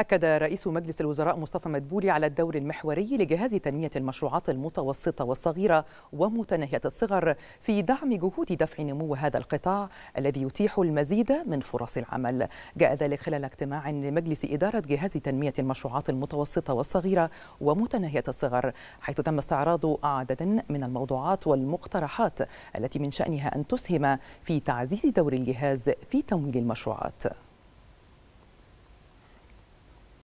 أكد رئيس مجلس الوزراء مصطفى مدبولي على الدور المحوري لجهاز تنمية المشروعات المتوسطة والصغيرة ومتناهية الصغر في دعم جهود دفع نمو هذا القطاع الذي يتيح المزيد من فرص العمل. جاء ذلك خلال اجتماع لمجلس إدارة جهاز تنمية المشروعات المتوسطة والصغيرة ومتناهية الصغر، حيث تم استعراض عدد من الموضوعات والمقترحات التي من شأنها أن تسهم في تعزيز دور الجهاز في تمويل المشروعات.